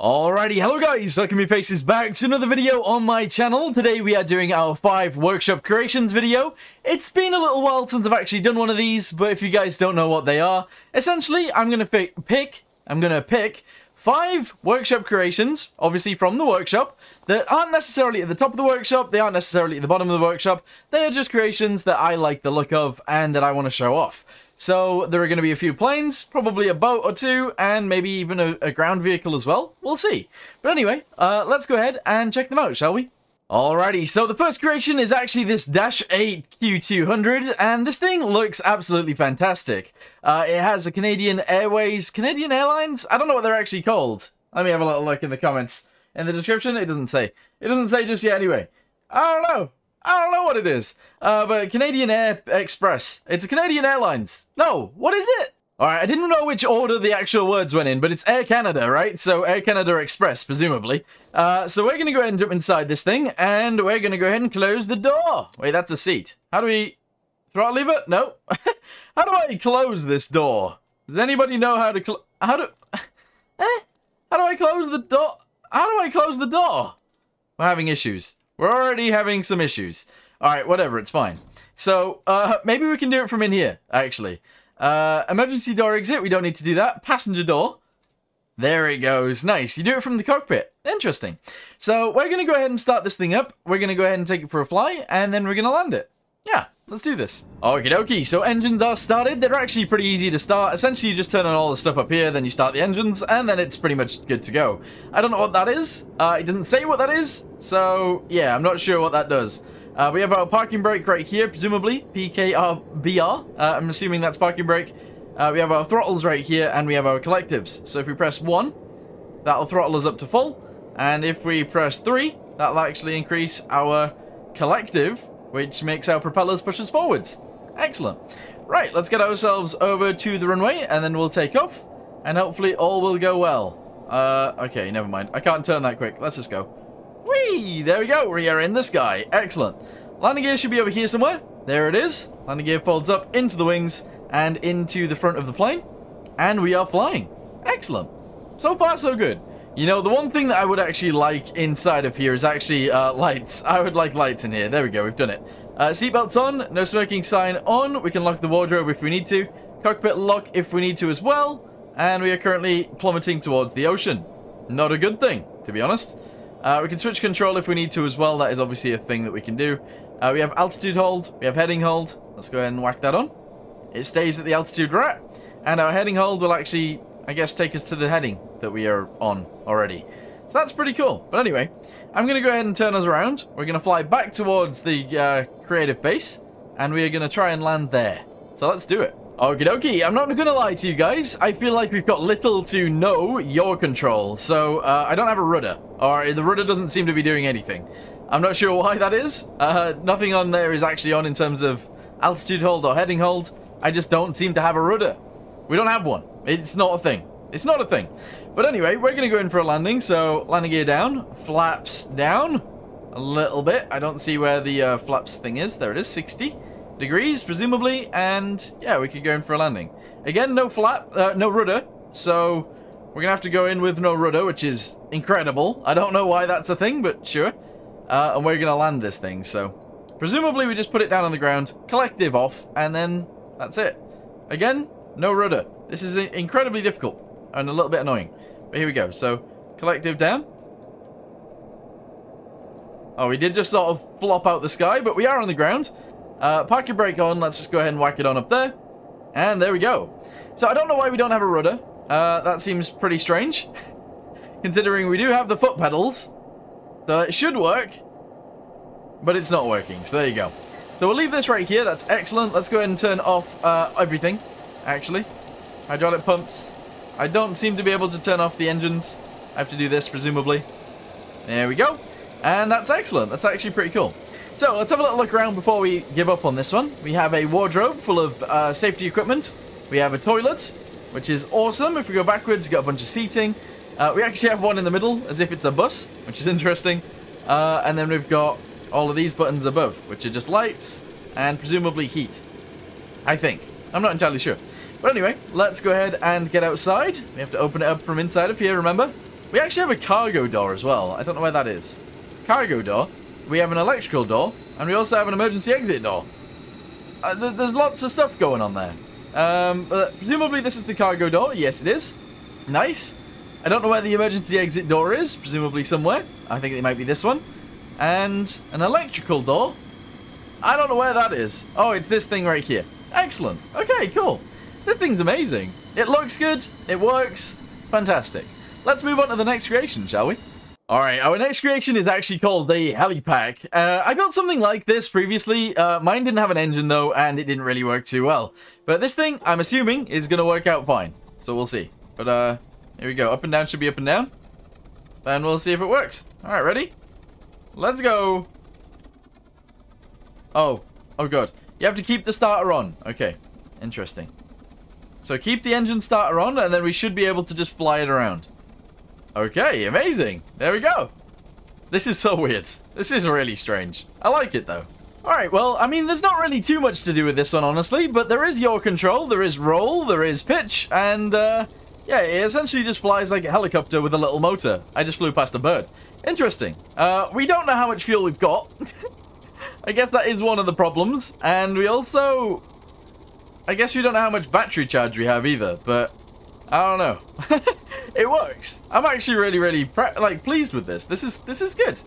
Alrighty, hello guys, welcome you faces back to another video on my channel. Today we are doing our 5 workshop creations video. It's been a little while since I've actually done one of these, but if you guys don't know what they are, essentially I'm gonna pick 5 workshop creations, obviously from the workshop, that aren't necessarily at the top of the workshop, they aren't necessarily at the bottom of the workshop, they are just creations that I like the look of and that I want to show off. So there are going to be a few planes, probably a boat or two, and maybe even a ground vehicle as well. We'll see. But anyway, let's go ahead and check them out, shall we? Alrighty, so the first creation is actually this Dash 8 Q200, and this thing looks absolutely fantastic. It has a Canadian Airlines? I don't know what they're actually called. Let me have a little look in the comments. In the description, it doesn't say. It doesn't say just yet anyway. I don't know. I don't know what it is, but Canadian Air Express. It's a Canadian Airlines. No, what is it? All right, I didn't know which order the actual words went in, but it's Air Canada, right? So Air Canada Express, presumably. So we're going to go ahead and jump inside this thing, and we're going to go ahead and close the door. Wait, that's a seat. How do we... throttle lever? No. How do I close this door? Does anybody know how to... How do I close the door? How do I close the door? We're having issues. We're already having some issues. All right, whatever, it's fine. So maybe we can do it from in here, actually. Emergency door exit, we don't need to do that. Passenger door. There it goes. Nice. You do it from the cockpit. Interesting. So we're going to go ahead and start this thing up. We're going to go ahead and take it for a fly, and then we're going to land it. Yeah, let's do this. Okie dokie, so engines are started. They're actually pretty easy to start. Essentially, you just turn on all the stuff up here, then you start the engines, and then it's pretty much good to go. I don't know what that is. It doesn't say what that is, so yeah, I'm not sure what that does. We have our parking brake right here, presumably, PKRBR. I'm assuming that's parking brake. We have our throttles right here, and we have our collectives. So if we press 1, that'll throttle us up to full, and if we press 3, that'll actually increase our collective, which makes our propellers push us forwards. Excellent. Right, let's get ourselves over to the runway, and then we'll take off, and hopefully all will go well. Okay, never mind. I can't turn that quick. Let's just go. Whee! There we go. We are in the sky. Excellent. Landing gear should be over here somewhere. There it is. Landing gear folds up into the wings and into the front of the plane, and we are flying. Excellent. So far, so good. You know, the one thing that I would actually like inside of here is actually lights. I would like lights in here. There we go. We've done it. Seatbelts on. No smoking sign on. We can lock the wardrobe if we need to. Cockpit lock if we need to as well. And we are currently plummeting towards the ocean. Not a good thing, to be honest. We can switch control if we need to as well. That is obviously a thing that we can do. We have altitude hold. We have heading hold. Let's go ahead and whack that on. It stays at the altitude we're at. And our heading hold will actually, I guess, take us to the heading that we are on already. So that's pretty cool. But anyway, I'm going to go ahead and turn us around. We're going to fly back towards the creative base, and we are going to try and land there. So let's do it. Okie dokie, I'm not going to lie to you guys. I feel like we've got little to no yaw control. So I don't have a rudder, or the rudder doesn't seem to be doing anything. I'm not sure why that is. Nothing on there is actually on in terms of altitude hold or heading hold. I just don't seem to have a rudder. We don't have one. It's not a thing. It's not a thing. But anyway, we're going to go in for a landing. So landing gear down, flaps down a little bit. I don't see where the flaps thing is. There it is, 60 degrees, presumably. And yeah, we could go in for a landing. Again, no flap, no rudder. So we're going to have to go in with no rudder, which is incredible. I don't know why that's a thing, but sure. And we're going to land this thing. So presumably we just put it down on the ground, collective off, and then that's it. Again, no rudder. This is incredibly difficult and a little bit annoying. But here we go. So, collective down. Oh, we did just sort of flop out the sky, but we are on the ground. Park your brake on. Let's just go ahead and whack it on up there. And there we go. So, I don't know why we don't have a rudder. That seems pretty strange. Considering we do have the foot pedals. So, it should work. But it's not working. So, there you go. So, we'll leave this right here. That's excellent. Let's go ahead and turn off everything. Actually, hydraulic pumps. I don't seem to be able to turn off the engines. I have to do this, presumably. There we go. And that's excellent. That's actually pretty cool. So let's have a little look around before we give up on this one. We have a wardrobe full of safety equipment. We have a toilet, which is awesome. If we go backwards, you've got a bunch of seating. We actually have one in the middle, as if it's a bus, which is interesting. And then we've got all of these buttons above, which are just lights and presumably heat. I think. I'm not entirely sure. But anyway, let's go ahead and get outside. We have to open it up from inside of here, remember? We actually have a cargo door as well. I don't know where that is. Cargo door. We have an electrical door. And we also have an emergency exit door. There's lots of stuff going on there. But presumably this is the cargo door. Yes, it is. Nice. I don't know where the emergency exit door is. Presumably somewhere. I think it might be this one. And an electrical door. I don't know where that is. Oh, it's this thing right here. Excellent. Okay, cool. This thing's amazing. It looks good. It works. Fantastic. Let's move on to the next creation, shall we? Alright, our next creation is actually called the HeliPack. I got something like this previously. Mine didn't have an engine, though, and it didn't really work too well. But this thing, I'm assuming, is going to work out fine. So we'll see. But here we go. Up and down should be up and down. And we'll see if it works. Alright, ready? Let's go. Oh. Oh, God. You have to keep the starter on. Okay. Interesting. So keep the engine starter on, and then we should be able to just fly it around. Okay, amazing. There we go. This is so weird. This is really strange. I like it, though. Alright, well, I mean, there's not really too much to do with this one, honestly, but there is yaw control, there is roll, there is pitch, and, yeah, it essentially just flies like a helicopter with a little motor. I just flew past a bird. Interesting. We don't know how much fuel we've got. I guess that is one of the problems, and we also... I guess we don't know how much battery charge we have either, but... I don't know. It works. I'm actually really pleased with this. This is good.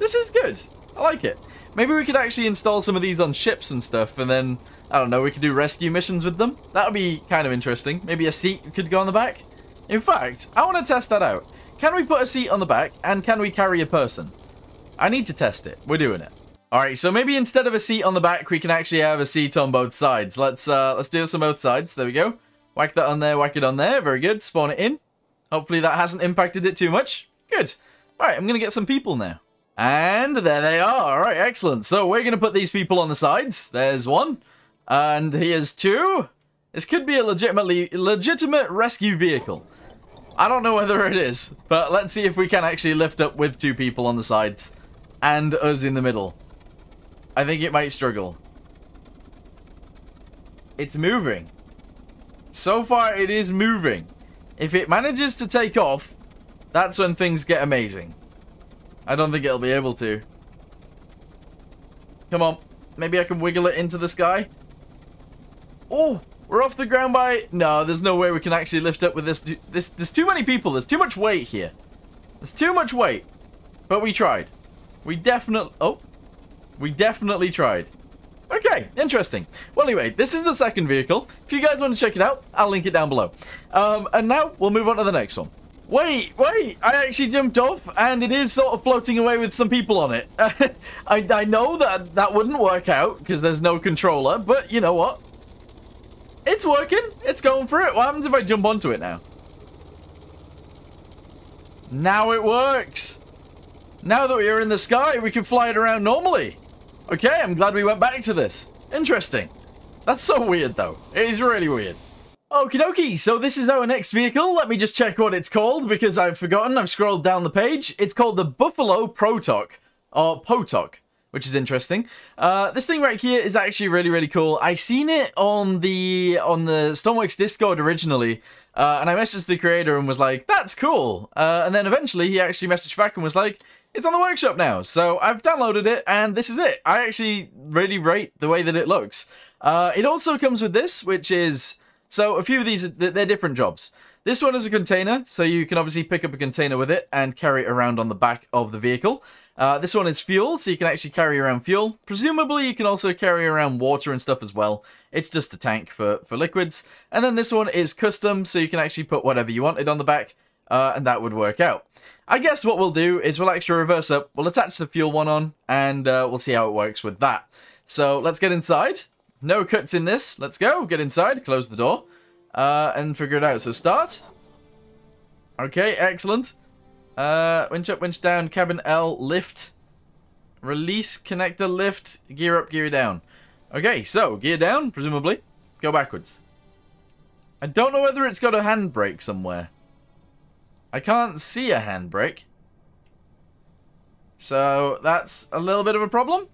This is good. I like it. Maybe we could actually install some of these on ships and stuff, and then, I don't know, we could do rescue missions with them. That would be kind of interesting. Maybe a seat could go on the back. In fact, I want to test that out. Can we put a seat on the back, and can we carry a person? I need to test it. We're doing it. Alright, so maybe instead of a seat on the back, we can actually have a seat on both sides. Let's do this on both sides. There we go. Whack that on there, whack it on there. Very good. Spawn it in. Hopefully that hasn't impacted it too much. Good. Alright, I'm going to get some people now. And there they are. Alright, excellent. So we're going to put these people on the sides. There's one. And here's two. This could be a legitimate rescue vehicle. I don't know whether it is, but let's see if we can actually lift up with two people on the sides. And us in the middle. I think it might struggle. It's moving. So far, it is moving. If it manages to take off, that's when things get amazing. I don't think it'll be able to. Come on. Maybe I can wiggle it into the sky. Oh, we're off the ground by... No, there's no way we can actually lift up with this. There's too many people. There's too much weight here. There's too much weight. But we tried. We definitely... Oh. We definitely tried. Okay, interesting. Well, anyway, this is the second vehicle. If you guys want to check it out, I'll link it down below. And now, we'll move on to the next one. Wait, I actually jumped off, and it is sort of floating away with some people on it. I know that wouldn't work out, because there's no controller, but you know what? It's working. It's going for it. What happens if I jump onto it now? Now it works. Now that we're in the sky, we can fly it around normally. Okay, I'm glad we went back to this. Interesting. That's so weird, though. It is really weird. Okie dokie, so this is our next vehicle. Let me just check what it's called, because I've forgotten. I've scrolled down the page. It's called the Buffalo Protok, or Potoc, which is interesting. This thing right here is actually really, really cool. I seen it on the Stormworks Discord originally, and I messaged the creator and was like, that's cool. And then eventually he actually messaged back and was like, it's on the workshop now, so I've downloaded it, and this is it. I actually really rate the way that it looks. It also comes with this, which is... So, a few of these, they're different jobs. This one is a container, so you can obviously pick up a container with it and carry it around on the back of the vehicle. This one is fuel, so you can actually carry around fuel. Presumably, you can also carry around water and stuff as well. It's just a tank for liquids. And then this one is custom, so you can actually put whatever you wanted on the back. And that would work out. I guess what we'll do is we'll actually reverse up, we'll attach the fuel one on, and we'll see how it works with that. So let's get inside. No cuts in this. Let's go. Get inside. Close the door. And figure it out. So start. Okay, excellent. Winch up, winch down, cabin L, lift. Release, connector, lift, gear up, gear down. Okay, so gear down, presumably. Go backwards. I don't know whether it's got a handbrake somewhere. I can't see a handbrake. So that's a little bit of a problem.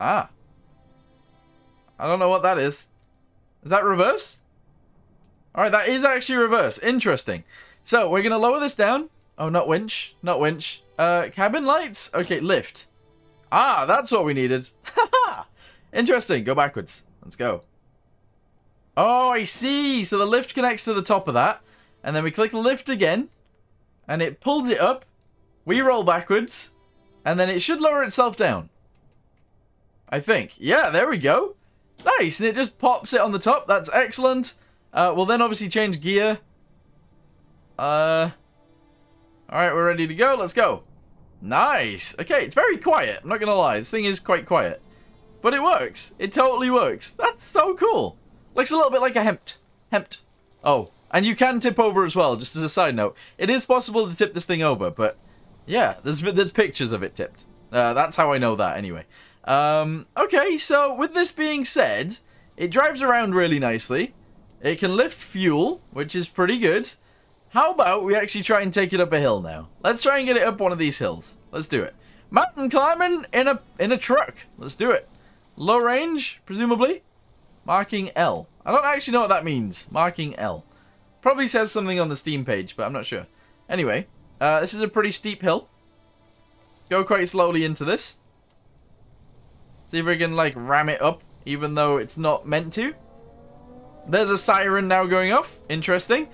Ah. I don't know what that is. Is that reverse? Alright, that is actually reverse. Interesting. So, we're going to lower this down. Oh, not winch. Not winch. Cabin lights? Okay, lift. Ah, that's what we needed. Haha! Interesting. Go backwards. Let's go. Oh, I see. So the lift connects to the top of that. And then we click lift again. And it pulls it up. We roll backwards. And then it should lower itself down. I think. Yeah, there we go. Nice. And it just pops it on the top. That's excellent. We'll then obviously change gear. Alright, we're ready to go. Let's go. Nice. Okay, it's very quiet. I'm not going to lie. This thing is quite quiet. But it works. It totally works. That's so cool. Looks a little bit like a hempt. Oh, and you can tip over as well, just as a side note. It is possible to tip this thing over, but yeah, there's pictures of it tipped. That's how I know that, anyway. Okay, so with this being said, it drives around really nicely. It can lift fuel, which is pretty good. How about we actually try and take it up a hill now? Let's try and get it up one of these hills. Let's do it. Mountain climbing in a truck. Let's do it. Low range, presumably. Marking L. I don't actually know what that means. Marking L. Probably says something on the Steam page, but I'm not sure. Anyway, this is a pretty steep hill. Go quite slowly into this. See if we can, like, ram it up, even though it's not meant to. There's a siren now going off. Interesting.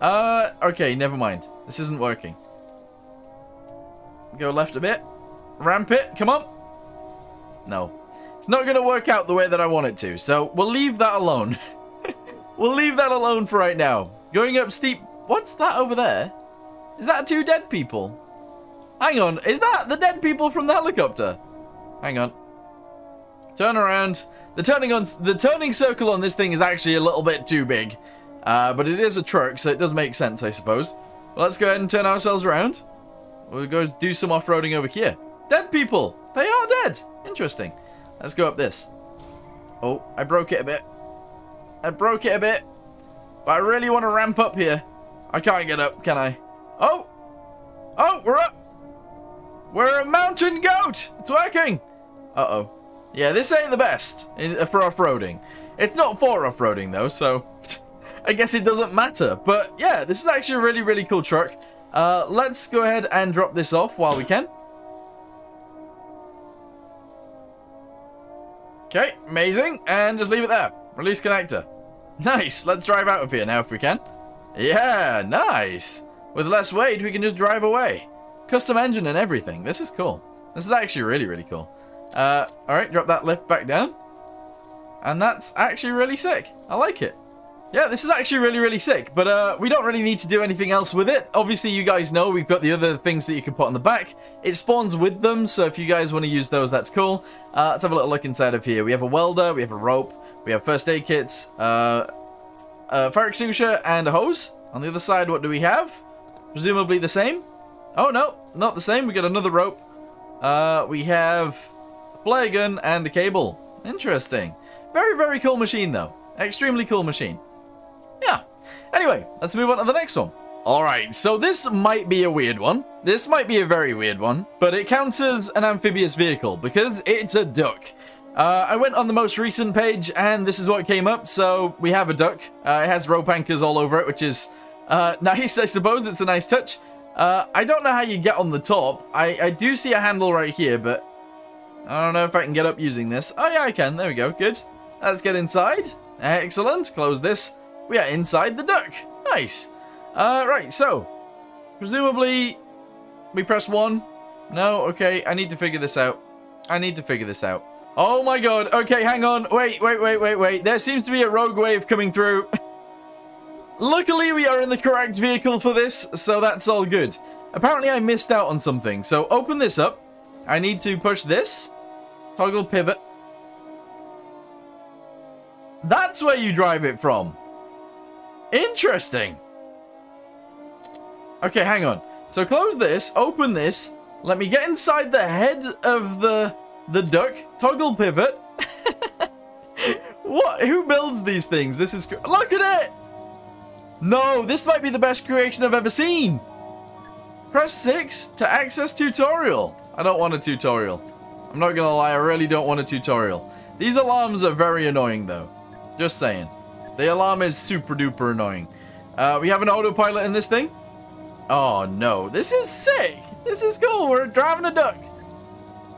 Okay, never mind. This isn't working. Go left a bit. Ramp it. Come on. No. It's not going to work out the way that I want it to, so we'll leave that alone. We'll leave that alone for right now. Going up steep... What's that over there? Is that two dead people? Hang on, is that the dead people from the helicopter? Hang on. Turn around. The turning circle on this thing is actually a little bit too big. But it is a truck, so it does make sense, I suppose. Well, let's go ahead and turn ourselves around. We'll go do some off-roading over here. Dead people! They are dead! Interesting. Let's go up this. Oh, I broke it a bit. I broke it a bit. But I really want to ramp up here. I can't get up, can I? Oh! Oh, we're up! We're a mountain goat! It's working! Uh-oh. Yeah, this ain't the best for off-roading. It's not for off-roading, though, so... I guess it doesn't matter. But, yeah, this is actually a really, really cool truck. Let's go ahead and drop this off while we can. Okay, amazing, and just leave it there. Release connector. Nice, let's drive out of here now if we can. Yeah, nice. With less weight, we can just drive away. Custom engine and everything. This is cool. This is actually really, really cool. Alright, drop that lift back down. And that's actually really sick. I like it. Yeah, this is actually really, really sick, but we don't really need to do anything else with it. Obviously, you guys know we've got the other things that you can put on the back. It spawns with them, so if you guys want to use those, that's cool. Let's have a little look inside of here. We have a welder, we have a rope, we have first aid kits, a fire extinguisher, and a hose. On the other side, what do we have? Presumably the same. Oh, no, not the same. We got another rope. We have a flare gun and a cable. Interesting. Very, very cool machine, though. Extremely cool machine. Yeah. Anyway, let's move on to the next one. Alright, so this might be a weird one. This might be a very weird one, but it counts as an amphibious vehicle because it's a duck. I went on the most recent page and this is what came up, so we have a duck. It has rope anchors all over it, which is nice, I suppose. It's a nice touch. I don't know how you get on the top. I do see a handle right here, but I don't know if I can get up using this. Oh yeah, I can. There we go. Good. Let's get inside. Excellent. Close this. We are inside the duck. Nice. Right, so. Presumably, we press 1. No, okay, I need to figure this out. I need to figure this out. Oh my god, okay, hang on. Wait. There seems to be a rogue wave coming through. Luckily, we are in the correct vehicle for this, so that's all good. Apparently, I missed out on something, so open this up. I need to push this. Toggle pivot. That's where you drive it from. Interesting. Okay, hang on. So close this, open this. Let me get inside the head of the duck. Toggle pivot. What? Who builds these things? This is... Look at it! No, this might be the best creation I've ever seen. Press 6 to access tutorial. I don't want a tutorial. I'm not gonna lie, I really don't want a tutorial. These alarms are very annoying though. Just saying. The alarm is super duper annoying. We have an autopilot in this thing. Oh no, this is sick. This is cool. We're driving a duck.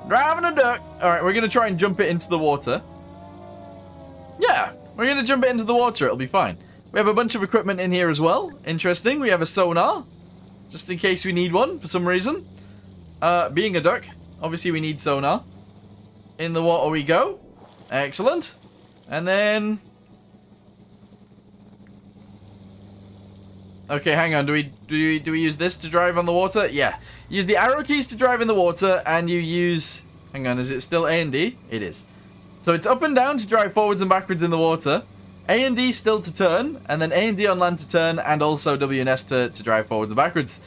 Driving a duck. All right, we're gonna try and jump it into the water. Yeah, we're gonna jump it into the water. It'll be fine. We have a bunch of equipment in here as well. Interesting. We have a sonar, just in case we need one for some reason. Being a duck, obviously we need sonar. In the water we go. Excellent. And then... okay, hang on. Do we use this to drive on the water? Yeah. Use the arrow keys to drive in the water, and you use... hang on, is it still A and D? It is. So it's up and down to drive forwards and backwards in the water. A and D still to turn, and then A and D on land to turn, and also W and S to drive forwards and backwards.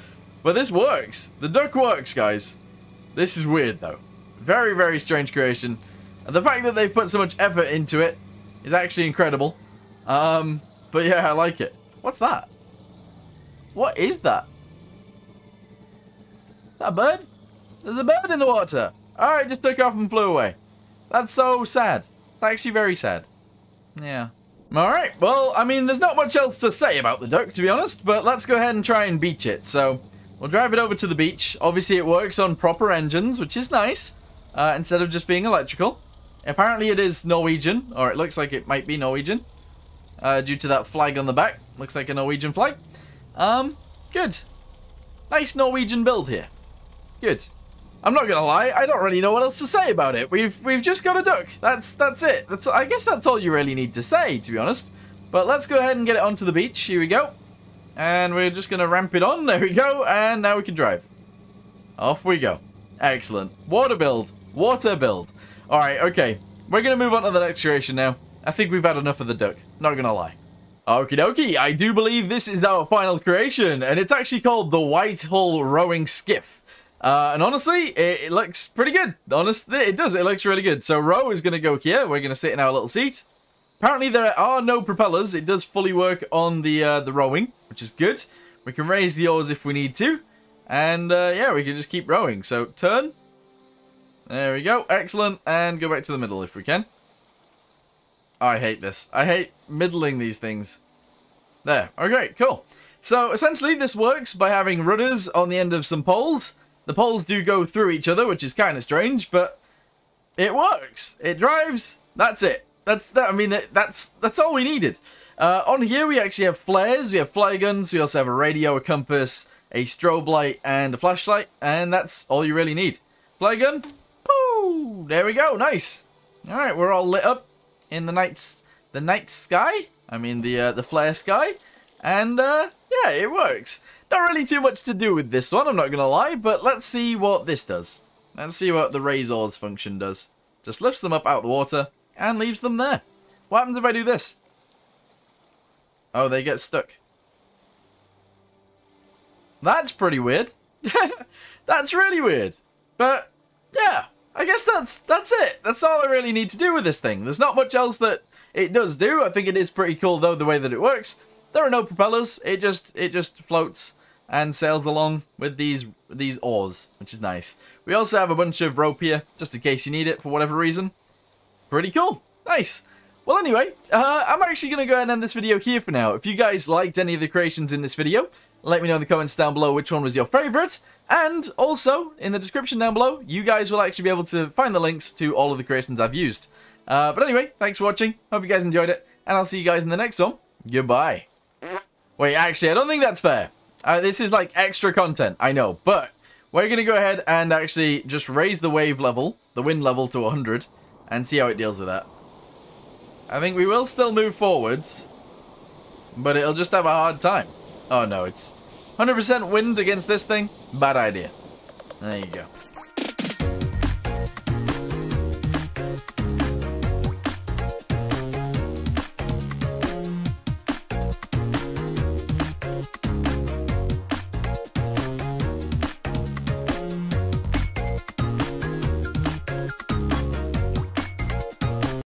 But this works. The duck works, guys. This is weird, though. Very, very strange creation. And the fact that they put so much effort into it is actually incredible. But yeah, I like it. What's that? What is that? Is that a bird? There's a bird in the water. Oh, it just took off and flew away. That's so sad. It's actually very sad. Yeah. Alright, well, I mean, there's not much else to say about the duck, to be honest, but let's go ahead and try and beach it. So, we'll drive it over to the beach. Obviously, it works on proper engines, which is nice, instead of just being electrical. Apparently, it is Norwegian, or it looks like it might be Norwegian, due to that flag on the back. Looks like a Norwegian flag. Good. Nice Norwegian build here. Good. I'm not gonna lie, I don't really know what else to say about it. We've just got a duck. That's it. I guess that's all you really need to say, to be honest. But let's go ahead and get it onto the beach. Here we go. And we're just gonna ramp it on. There we go. And now we can drive. Off we go. Excellent. Water build. Water build. Alright, okay. We're gonna move on to the next creation now. I think we've had enough of the duck. Not gonna lie. Okie dokie, I do believe this is our final creation. And it's actually called the Whitehull Rowing Skiff. And honestly, it looks pretty good. Honestly, it does. It looks really good. So row is going to go here. We're going to sit in our little seat. Apparently, there are no propellers. It does fully work on the rowing, which is good. We can raise the oars if we need to. And, yeah, we can just keep rowing. So turn. There we go. Excellent. And go back to the middle if we can. Oh, I hate this. I hate middling these things. There. Okay, cool. So, essentially, this works by having rudders on the end of some poles. The poles do go through each other, which is kind of strange, but it works. It drives. That's it. That's that. I mean, that's all we needed. On here, we actually have flares. We have flare guns. We also have a radio, a compass, a strobe light, and a flashlight. And that's all you really need. Flare gun. Pooh! There we go. Nice. All right, we're all lit up in the night sky. I mean, the flare sky. And yeah, it works. Not really too much to do with this one, I'm not going to lie, but let's see what this does. Let's see what the raise oars function does. Just lifts them up out of the water and leaves them there. What happens if I do this? Oh, they get stuck. That's pretty weird. That's really weird. But, yeah, I guess that's it. That's all I really need to do with this thing. There's not much else that it does do. I think it is pretty cool, though, the way that it works. There are no propellers. It just floats and sails along with these oars, which is nice. We also have a bunch of rope here, just in case you need it for whatever reason. Pretty cool. Nice. Well, anyway, I'm actually going to go ahead and end this video here for now. If you guys liked any of the creations in this video, let me know in the comments down below which one was your favorite. And also, in the description down below, you guys will actually be able to find the links to all of the creations I've used. But anyway, thanks for watching. Hope you guys enjoyed it. And I'll see you guys in the next one. Goodbye. Wait, actually, I don't think that's fair. This is like extra content, I know, but we're going to go ahead and actually just raise the wave level, the wind level to 100, and see how it deals with that. I think we will still move forwards, but it'll just have a hard time. Oh no, it's 100% wind against this thing. Bad idea. There you go.